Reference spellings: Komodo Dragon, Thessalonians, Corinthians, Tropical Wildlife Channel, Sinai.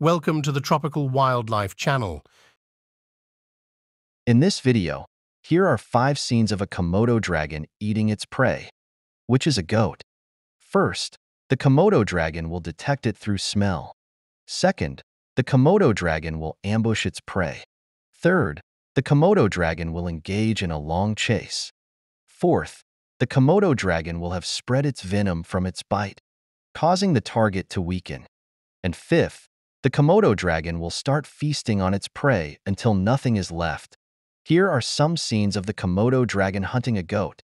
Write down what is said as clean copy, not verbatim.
Welcome to the Tropical Wildlife Channel. In this video, here are 5 scenes of a Komodo dragon eating its prey, which is a goat. First, the Komodo dragon will detect it through smell. Second, the Komodo dragon will ambush its prey. Third, the Komodo dragon will engage in a long chase. Fourth, the Komodo dragon will have spread its venom from its bite, causing the target to weaken. And fifth, the Komodo dragon will start feasting on its prey until nothing is left. Here are some scenes of the Komodo dragon hunting a goat.